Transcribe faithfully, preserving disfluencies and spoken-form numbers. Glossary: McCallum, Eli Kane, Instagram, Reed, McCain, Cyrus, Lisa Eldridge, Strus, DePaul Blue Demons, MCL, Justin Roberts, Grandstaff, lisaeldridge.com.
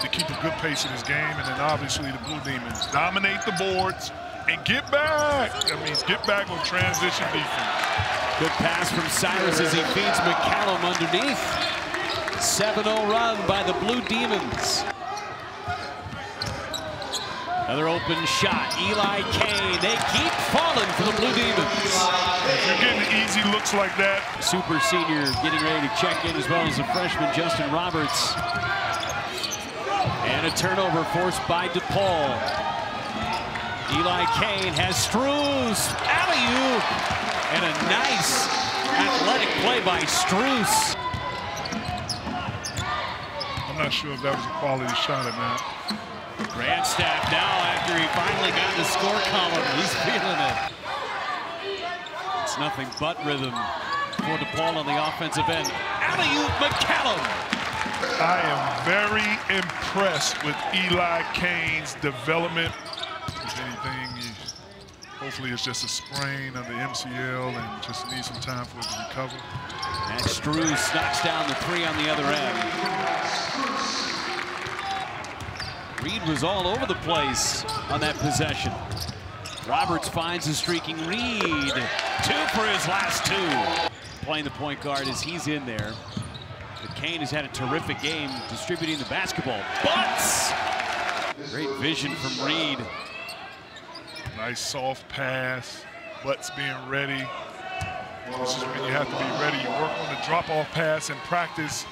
to keep a good pace in this game, and then obviously the Blue Demons dominate the boards and get back. That means get back on transition defense. Good pass from Cyrus as he feeds McCallum underneath. seven oh run by the Blue Demons. Another open shot, Eli Kane. They keep falling for the Blue Demons. If you're getting easy looks like that. Super senior getting ready to check in, as well as the freshman, Justin Roberts. And a turnover forced by DePaul. Eli Kane has Strus, alley-oop, and a nice athletic play by Strus. I'm not sure if that was a quality shot or not. Grandstaff now, after he finally got the score column, he's feeling it. It's nothing but rhythm for DePaul on the offensive end. Alley-oop, McCallum. I am very impressed with Eli Kane's development. If anything, hopefully it's just a sprain of the M C L and just needs some time for it to recover. And Strus knocks down the three on the other end. Reed was all over the place on that possession. Roberts finds a streaking Reed. Two for his last two. Playing the point guard as he's in there. McCain has had a terrific game distributing the basketball. Butts! Great vision from Reed. Nice soft pass. Butts being ready. This is when you have to be ready. You work on the drop-off pass in practice.